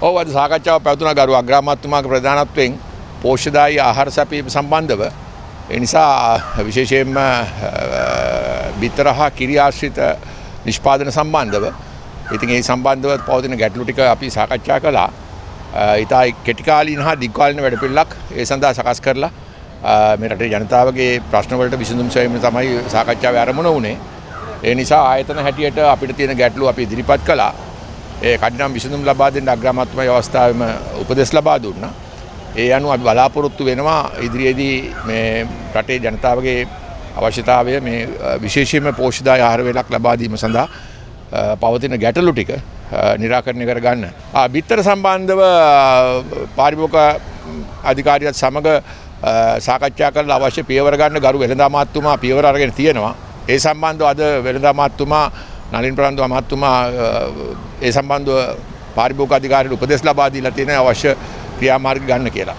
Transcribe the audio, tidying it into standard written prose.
Over Sakacha, Patuna Garu, Agramatuma, Pradana Twing, Poshada, Harsapi, Sambandava, Insa, Visheshim, Bitraha, Kiriashita, Nishpadan Sambandava, eating a Sambandava, Pautin, Gatlutica, Api Sakacha Kala, Itai Ketikalina, Dikal, Vedapilak, Esanda Sakaskarla, Military Janatavagi, Prasnaval, Vishnum Saim, Sakacha, Aramunone, Enisa, Aitana Hatiata, Apitina Gatlu, Api Dripat Kala. කඩිනම් විසඳුම් ලබා දෙන්න අග්‍රාමාත්ම අවස්ථාවෙම උපදෙස් ලබා දුන්නා. ඒ අනුව අපි බලාපොරොත්තු වෙනවා ඉදිරියේදී මේ රටේ ජනතාවගේ අවශ්‍යතාවය මේ විශේෂයෙන්ම පෝෂ්‍යදායී ආහාර වේලක් ලබා දීම සඳහා පවතින ගැටලු ටික निराකරණය කර ගන්න. බිත්තර සම්බන්ධව පාරිභෝගික අධිකාරියත් සමග සාකච්ඡා කරලා අවශ්‍ය පියවර ගන්න ගරු වෙළඳාම් අමාත්‍යතුමා පියවර අරගෙන තියෙනවා. ඒ සම්බන්ධව අද වෙළඳාම් අමාත්‍යතුමා Nalin Pranoto අමාත්‍යතුමා ඒ සම්බන්ධව පාරිභෝගික අධිකාරියට උපදෙස් ලබා දීලා තියෙන අවශ්‍ය ක්‍රියාමාර්ග ගන්න කියලා